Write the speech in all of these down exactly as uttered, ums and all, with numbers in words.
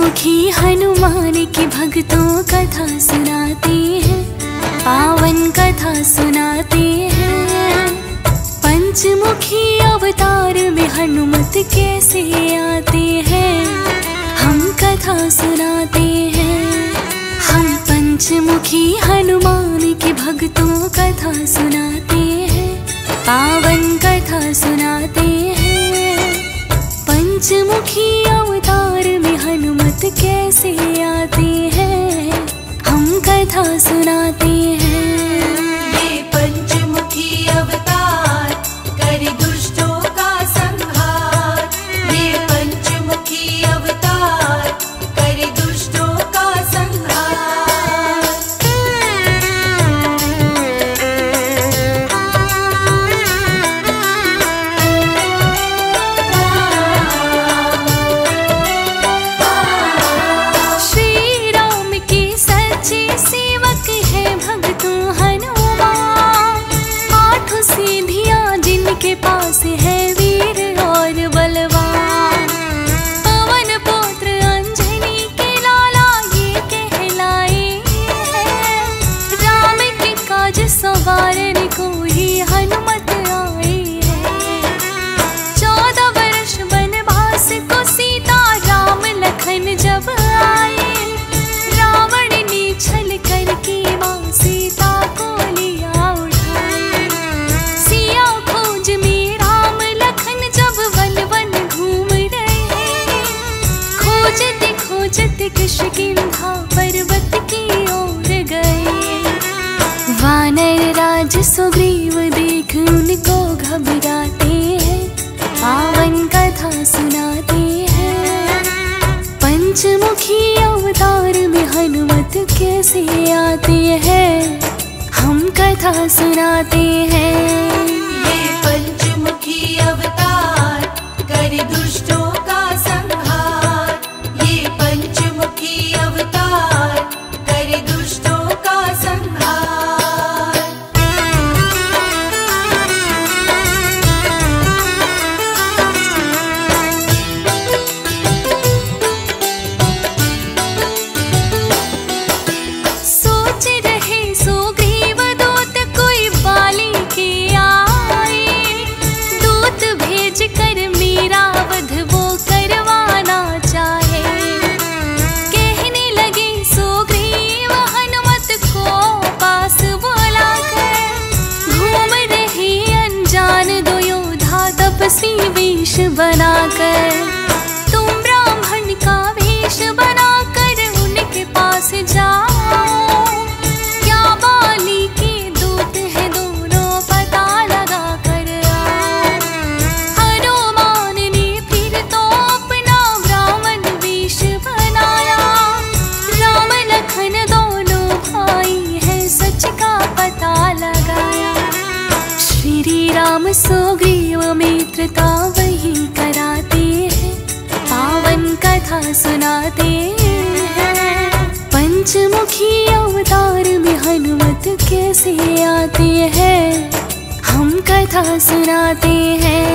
पंचमुखी हनुमान की भक्तों कथा सुनाते हैं, पावन कथा सुनाते हैं। पंचमुखी अवतार में हनुमत कैसे आते हैं, हम कथा सुनाते हैं। हम पंचमुखी हनुमान के भक्तों कथा सुनाते हैं, पावन कथा सुनाते हैं। पंचमुखी अवतार में हनुमत कैसे आते हैं, हम कथा सुनाते हैं। ये पंचमुखी अवतार कर दुष्टों का संहार, ये पंचमुखी अवतार कर दुष्टों का संहार। श्री राम के सच्चे सेवक है भक्त हनुमान, आठ सीधियां जिनके पास है वीर और बलवान। पवन पुत्र अंजनी के लाला ये कहलाए हैं, राम के काज संवारने को ही हनुमत आए हैं। चौदह वर्ष वनवास को सीता राम लखन जब आए, रावण ने छल करके मां सीता को लिया उठाए। सिया खोज में राम लखन जब वन वन घूम रहे, खोजते खोजते किष्किंधा पर्वत की ओर गए। वानर राज सुग्रीव देख उनको घबराते हैं, पावन कथा सुनाते हैं। पंचमुखी अवतार में हनुमत कैसे आते हैं, हम कथा सुनाते हैं। ये पंचमुखी अवतार कर दुष्टों का संहार, ये पंचमुखी अवतार कर दुष्टों का संहार। सोच रहे सुग्रीव दूत कोई बाली के आए, दूत भेज कर मेरा वध वो करवाना चाहे। कहने लगे सुग्रीव हनुमत को पास बुला कर, घूम रहे अनजान दो योद्धा तपस्वी वेश बनाकर। तुम ब्राह्मण का वेश बनाकर उनके पास जाओ, क्या बाली के दूत है दोनों पता लगा कर आओ। हनुमान ने फिर तो अपना ब्राह्मण वेश बनाया, राम लखन दोनों भाई है सच का पता लगाया। श्री राम सुग्रीव मित्रता वही कराते हैं, पावन कथा सुनाते हैं। पंचमुखी अवतार में हनुमत कैसे आते हैं, हम कथा सुनाते हैं।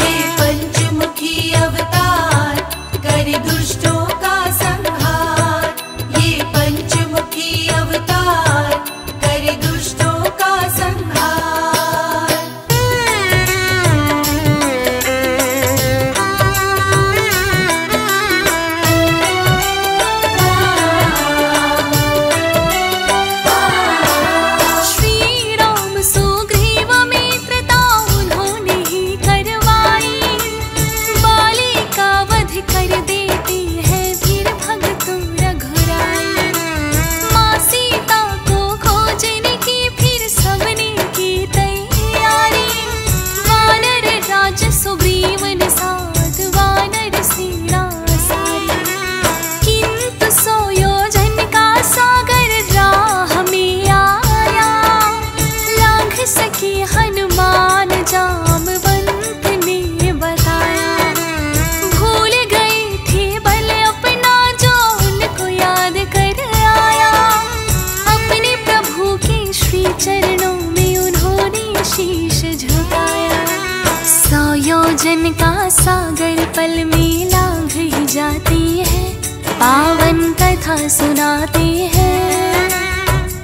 ये पंचमुखी अवतार कर दुष्टों का संहार, ये पंचमुखी अवतार कर दुष्टों का संहार। श्री राम सुग्रीव मित्रता उन्होंने ही करवाई, बाली का वध कर देती है फिर भक्त रघुराई। माँ सीता को खोजने की फिर सबने की तैयारी, वानर राज सुग्रीव ने साथ वानर सेना सारी। किंतु सुयोधन का सागर राह में आया, लांघ सके हनुमान जामवंत ने बताया। भूल गए थे बल अपना जो उनको याद कर आया, अपने प्रभु के श्री चरणों में उन्होंने शीश झुकाया। सयोजन का सागर पल में लांघ ही जाती है, पावन कथा सुनाते हैं।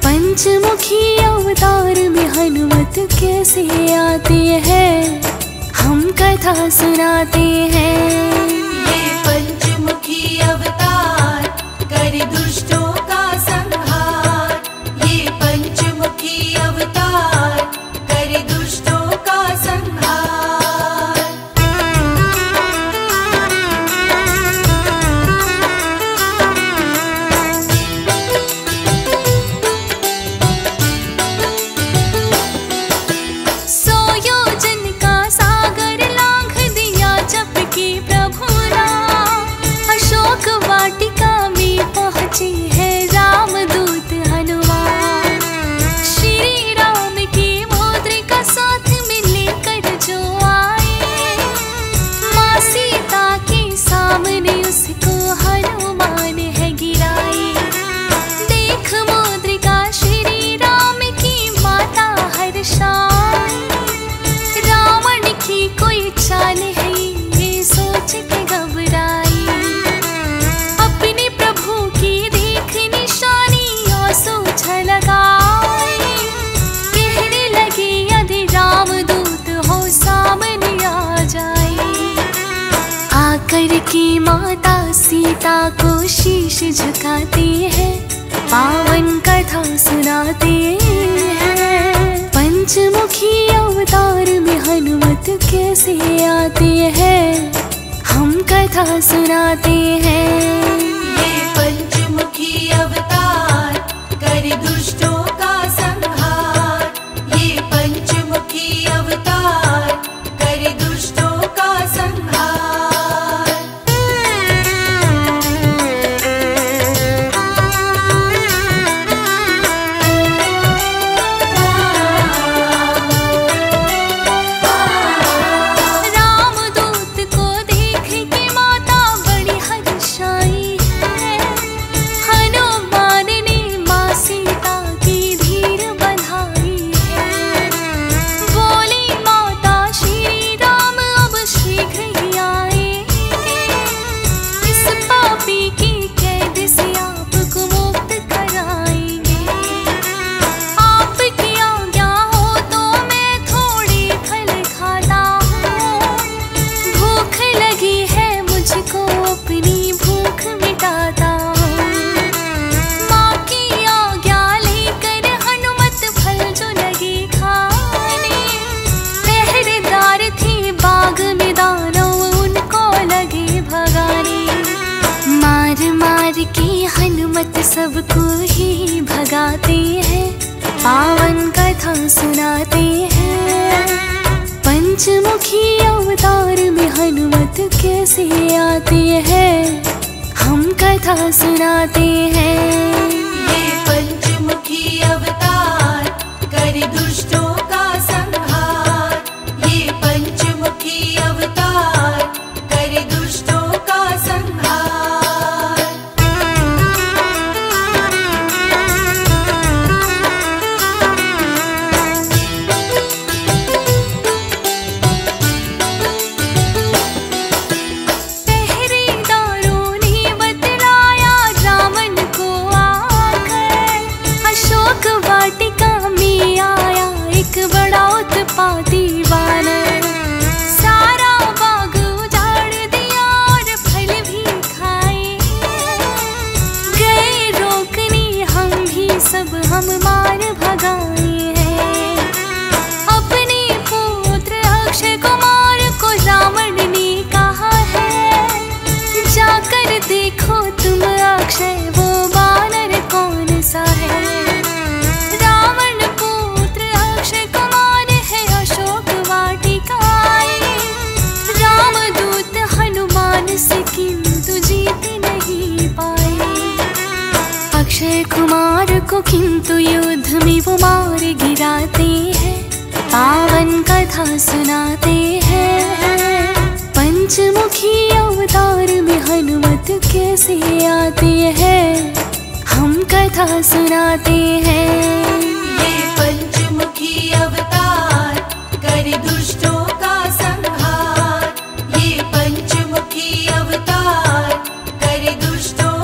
पंचमुखी अवतार में हनुमत कैसे आते हैं, हम कथा सुनाते हैं। ये पंचमुखी अवतार कर दुष्टों का संहार, ये पंचमुखी अवतार कर दुष्टों का संहार। की माता सीता को शीश झुकाते हैं, पावन कथा सुनाते हैं। पंचमुखी अवतार में हनुमत कैसे आते हैं, हम कथा सुनाते हैं। ये पंचमुखी अवतार कर दुष्टों का संहार, ये पंचमुखी अवतार कर दुष्टों का संहार। सबको ही भगाते हैं, पावन कथा सुनाते हैं। पंचमुखी अवतार में हनुमत कैसे आते हैं, हम कथा सुनाते हैं। ये पंचमुखी अवतार कर दुष्टों का संहार, ये पंचमुखी अवतार कर दुष्टों का संहार। कुमार को किंतु युद्ध में वो मार गिराते हैं, पावन कथा सुनाते हैं। पंचमुखी अवतार में हनुमत कैसे आते हैं, हम कथा सुनाते हैं। ये पंचमुखी अवतार कर दुष्टों का संहार, ये पंचमुखी अवतार कर दुष्टों।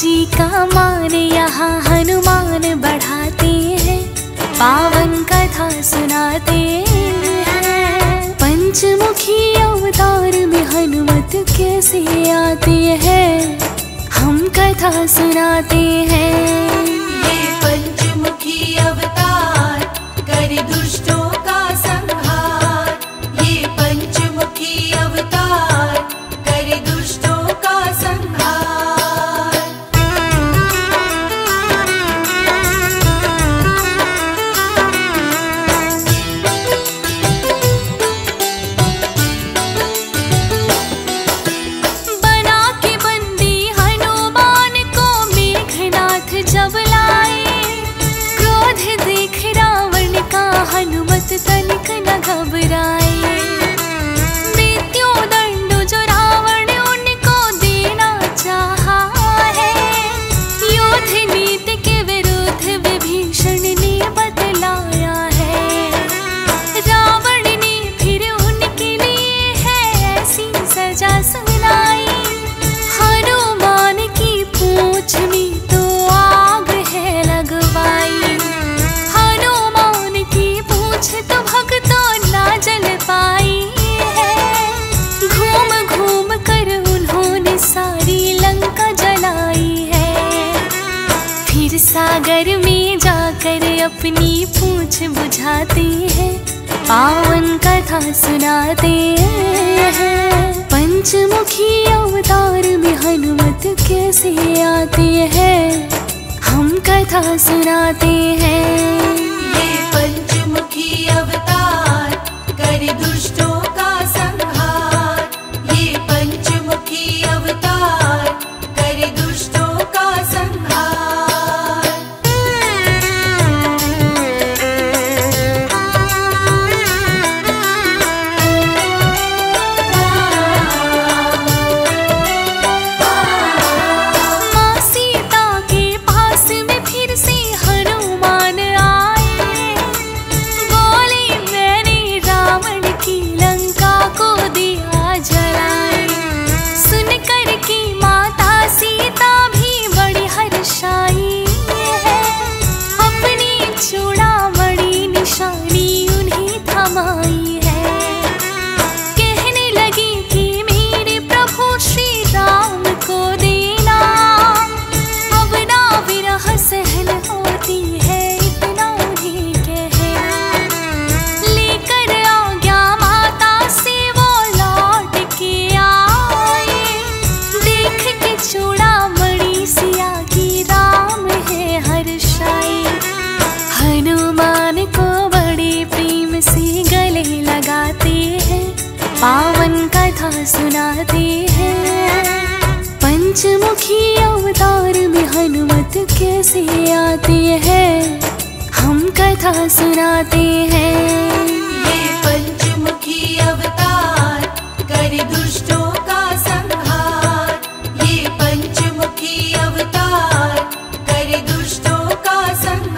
जी का मान यहाँ हनुमान बढ़ाते हैं, पावन कथा सुनाते हैं। पंचमुखी अवतार में हनुमत कैसे आते हैं, हम कथा सुनाते हैं। ये पंचमुखी अवतार कर दुष्टों का संहार, ये पंचमुखी अवतार कर दुष्टों का संहार। तनिक न घबराए, मृत्यु दंड जो रावण उनको देना चाहा है, युद्ध नीति के विरुद्ध विभीषण ने बतलाया है। रावण ने फिर उनके लिए है ऐसी सजा सुनाई, हनुमान की पूंछ में तो आग है लगवाई। तो भक्तों ना जल पाई है, घूम घूम कर उन्होंने सारी लंका जलाई है। फिर सागर में जाकर अपनी पूंछ बुझाते हैं, पावन कथा सुनाते हैं। पंचमुखी अवतार में हनुमत कैसे आते हैं, हम कथा सुनाते हैं। पंचमुखी अवतार कर दुष्टों का संहार, ये पंचमुखी अवतार कर दुष्टों का संहार। माँ सीता के पास में फिर से हनुमान पावन कथा सुनाते हैं। पंचमुखी अवतार में हनुमत कैसे आते हैं, हम कथा सुनाते हैं। ये पंचमुखी अवतार कर दुष्टों का संहार, ये पंचमुखी अवतार कर दुष्टों का संहार।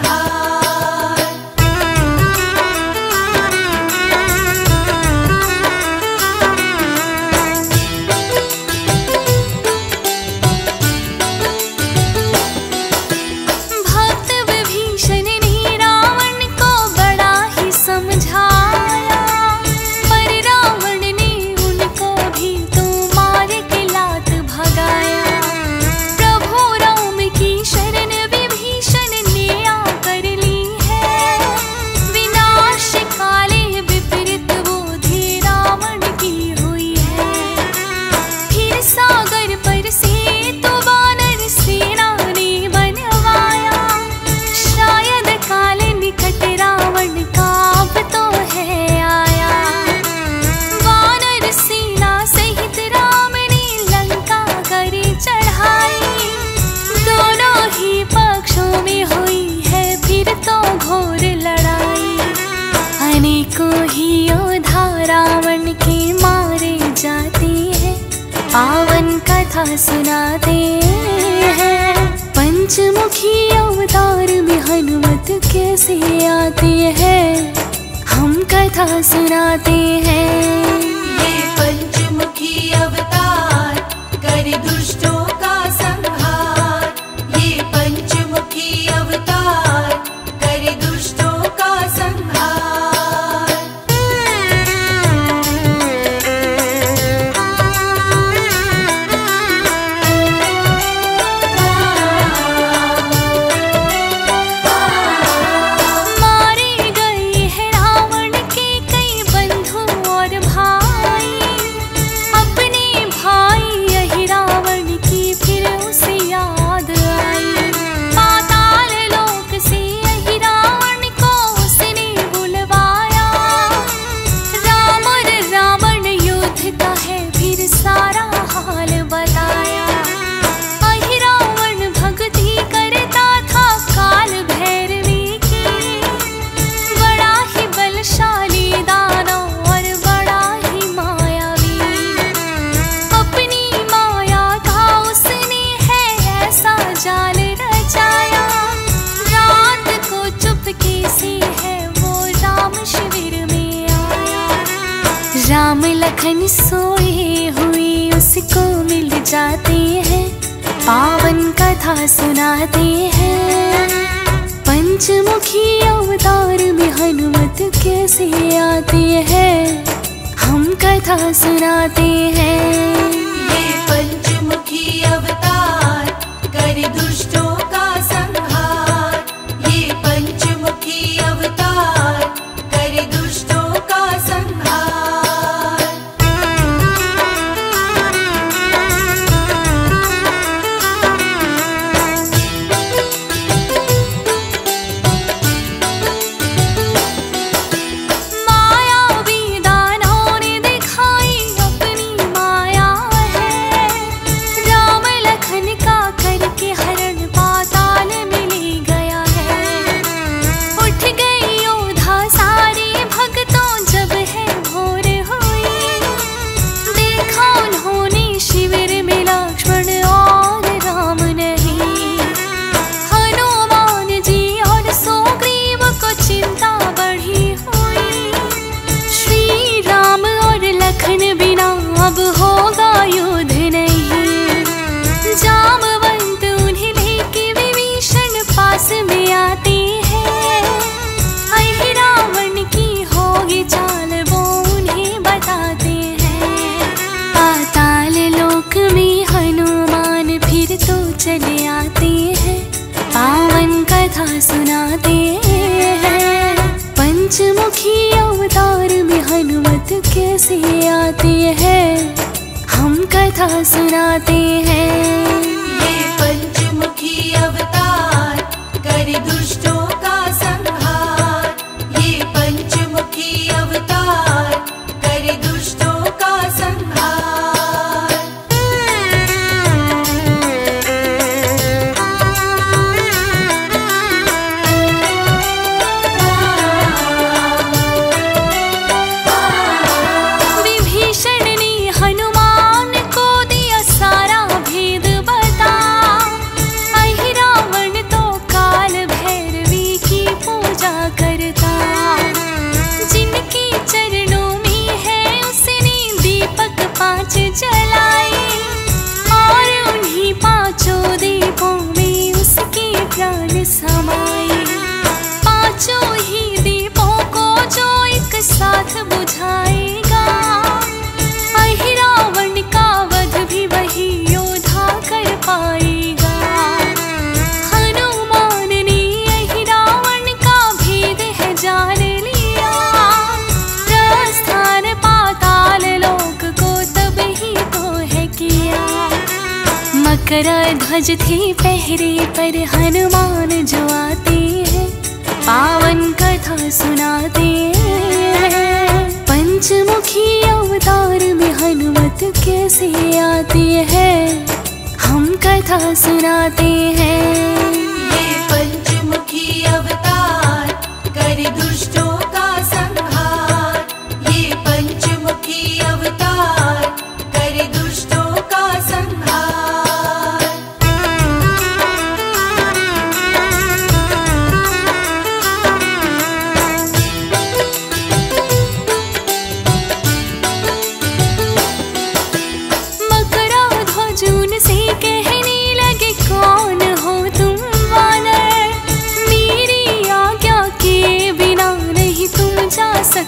समझा घोर लड़ाई, अनेकों ही योद्धा रावण के मारे जाते हैं। पावन कथा सुनाते हैं। पंचमुखी अवतार में हनुमत कैसे आते हैं, हम कथा सुनाते हैं। ये पंचमुखी अवतार कर दुष्टों का संहार, ये पंचमुखी अवतार कर दुष्टों का संहार। मारे गए हैं रावण के कई बंधु और भाई, अपने भाई यही रावण की फिर उसे याद आई। पाताल लोक से यही रावण को उसने बुलवाया। राम और रावण युद्ध का है फिर सारा हाल बताया। अहि रावण भक्ति करता था काल भैरवी की, बड़ा ही बलशाली दानव और बड़ा ही मायावी। अपनी माया का उसने है ऐसा जाल रचाया। रात को चुपके से है वो राम शिविर में आया। राम लखन सोए हुए उसको मिल जाते हैं। पावन कथा सुनाते हैं। पंचमुखी अवतार में हनुमत कैसे आते हैं, हम कथा सुनाते हैं। ये पंचमुखी अवतार कर दुष्टों का संहार, ये पंचमुखी अवतार कर दुष्टों का संहार। मायावी दानवों ने दिखाई अपनी माया है। राम लखन का करके हरण पाताल में ले गया है। उठ गए योद्धा सारे भक्तों जब है भोर हुई। देखा उन्होंने शिविर में लक्ष्मण और राम नहीं। हनुमान जी और सुग्रीव को चिंता बढ़ी हुई। श्री राम और लखन बिना अब होगा युद्ध नहीं। जामवंत उन्हें लेके विभीषण पास में आते हैं। अहि रावण की होगी चाल वो उन्हें बताते हैं। पाताल लोक में हनुमान फिर तो चले आते हैं। पावन कथा सुनाते हैं। पंचमुखी अवतार में हनुमत कैसे आते हैं, हम कथा सुनाते हैं। ये पंचमुखी अवतार कर दुष्टों का संहार, ये पंचमुखी अवतार कर दुष्टों का संहार। विभीषण ने हनुमान को दिया सारा भेद बता। अहि रावण तो काल भैरवी की पूजा करता। जिनके चरणों में है उसने दीपक पांच जलाए। और उन्हीं पांचों दीपों में उसके प्राण समाए। पांचों ही दीपों को जो एक साथ बुझाएगा, अहि रावण का वध भी वही योद्धा कर पाएगा। हनुमान ने अहि रावण का भेद है जान लिया। प्रस्थान पाताल लोक को तब ही तो है किया। मकरध्वज थे पहरे पर हनुमान जो आते हैं। पावन कथा सुनाते हैं। पंचमुखी अवतार में हनुमत कैसे आते हैं, हम कथा सुनाते हैं। ये पंचमुखी अवतार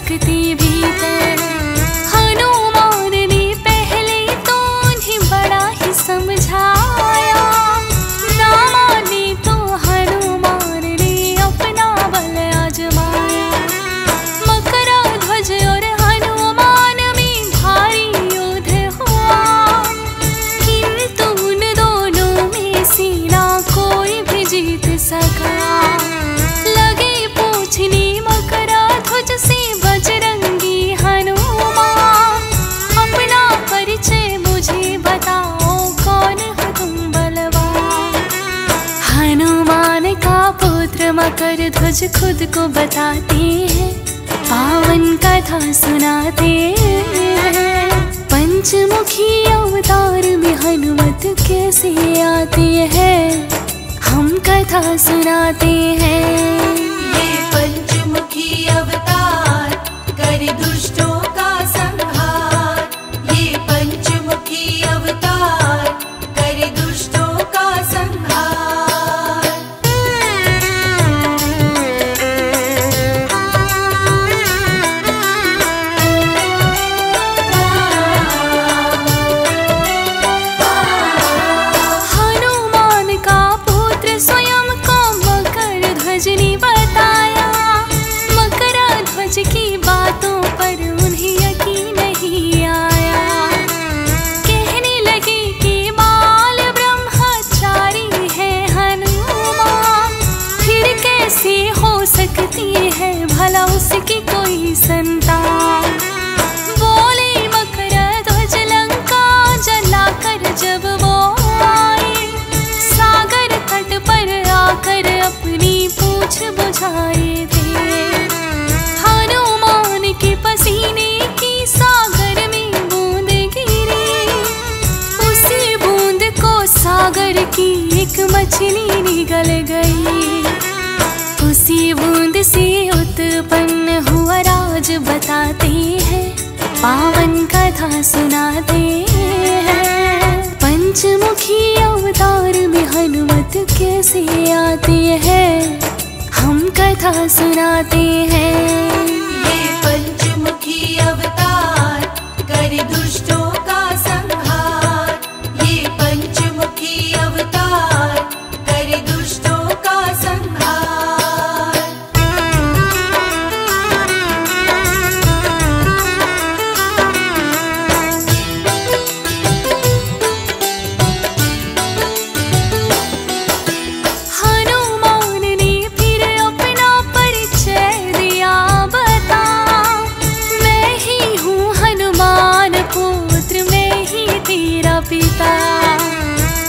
शक्ति भीतर। हनुमान ने पहले तो उन्हें बड़ा ही समझाया, ना माने तो हनुमान ने अपना बल आजमाया। मकरध्वज और हनुमान में भारी युद्ध हुआ, किंतु उन दोनों में से ना कोई भी जीत सका। लगे पूछने मकरध्वज से बजरंगी हनुमान, अपना परिचय मुझे बताओ, कौन हो तुम बलवान? हनुमान का पुत्र मकरध्वज खुद को बताते हैं, पावन कथा सुनाते हैं। पंचमुखी अवतार में हनुमत कैसे आते हैं, हम कथा सुनाते हैं। ये पंचमुखी अवतार कर दुष्टों का संहार, ये पंचमुखी अवतार कर दुष्टों का संहार। हनुमान का स्वयं को मकरध्वज ने बताया, मकरध्वज की बातों पर उन्हें यकीन नहीं आया। कहने लगे कि बाल ब्रह्मचारी है हनुमान, फिर कैसे हो सकती है भला उसकी कोई संतान? बोले मकरध्वज, लंका जलाकर जब वो कर अपनी पूछ बुझाए थे, हनुमान के पसीने की सागर में बूंद गिरी, उसी बूंद को सागर की एक मछली निगल गई। उसी बूंद से उत्पन्न हुआ राज बताते हैं, पावन कथा सुनाते हैं। पंचमुखी अवतार में हनुमत कैसे आते हैं, हम कथा सुनाते हैं। ये पंचमुखी अवतार कर दुष्टों का संहार, ये पंचमुखी अवतार कर दुष्टों का संहार।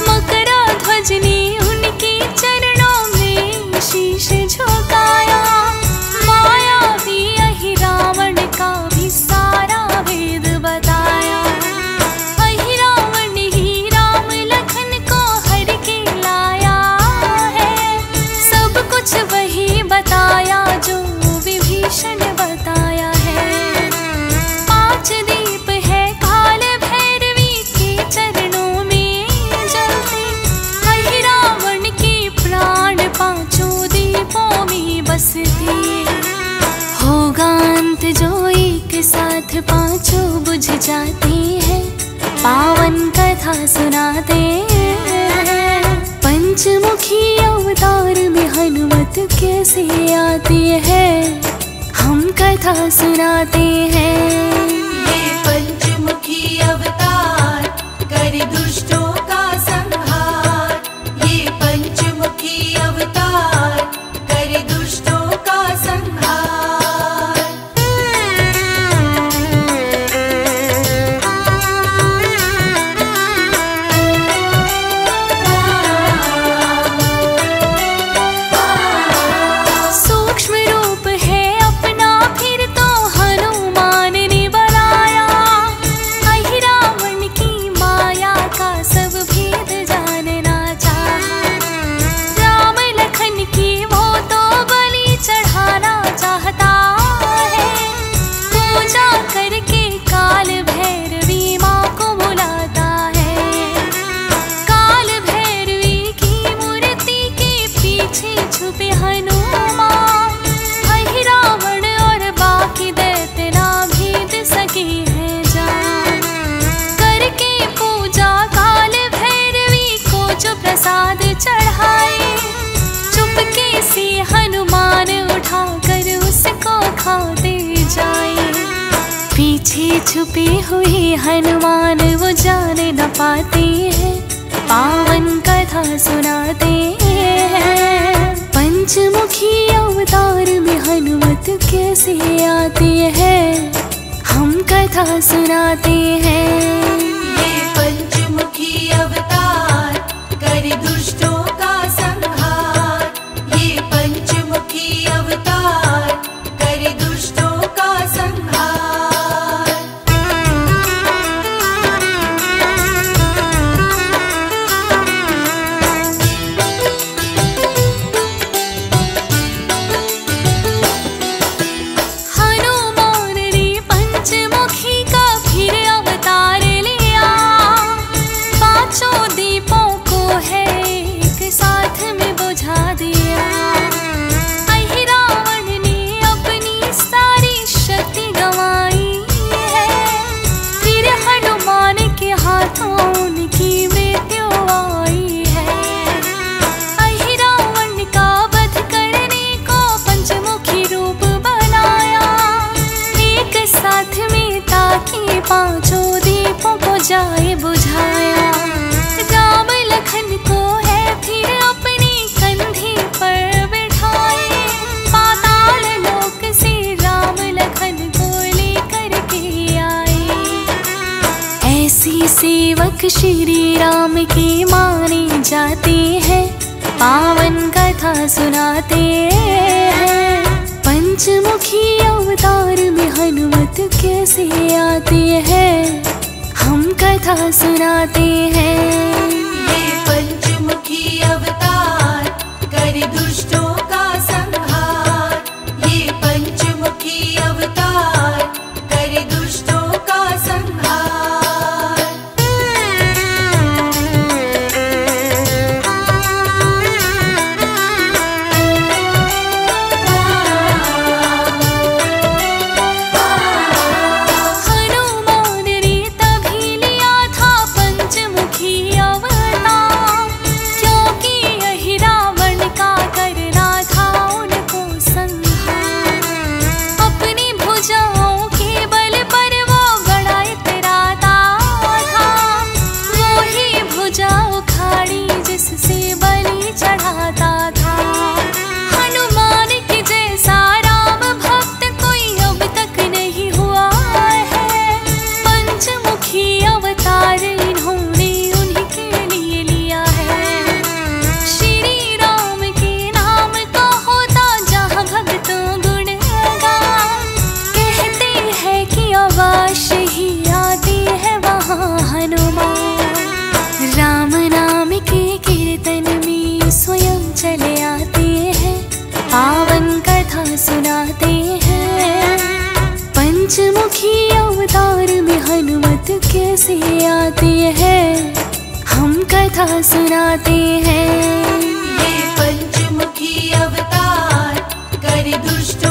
मकरध्वज ने उनके चरणों में शीश झुकाया, मायावी अहिरावण का भी सारा वेद बताया। अहिरावण ही राम लखन को हर के लाया है, सब कुछ वही बताया जो विभीषण बताया है। पांच दीप है काल चरणों में जलते, अहिरावण के प्राण पांचों दीपों में बसते। होगा अंत जो एक साथ पांचों बुझ जाते हैं, पावन कथा सुनाते हैं। पंचमुखी अवतार में हनुमत कैसे आते हैं, हम कथा सुनाते हैं। ये पंचमुखी अवतार कर दुष्टों का संहार, ये पंचमुखी अवतार कर दुष्टों का संहार। की वो तो बलि पीछे छुपे हुए हनुमान वो जान न पाते हैं, पावन कथा सुनाते हैं। पंचमुखी अवतार में हनुमत कैसे आते हैं, हम कथा सुनाते हैं। ये पंचमुखी अवतार कर दुष्टों का संहार, ये पंचमुखी अवतार कर दुष्टों का संहार। सेवक श्री राम के माने जाते हैं, पावन कथा सुनाते हैं। पंचमुखी अवतार में हनुमत कैसे आते हैं, हम कथा सुनाते हैं। ये पंचमुखी अवतार कर दुष्टों का संहार, ये पंचमुखी अवतार कर दुष्टों का संहार। पंचमुखी अवतार में हनुमत कैसे आते हैं, हम कथा सुनाते हैं। ये पंचमुखी अवतार कर दुष्टों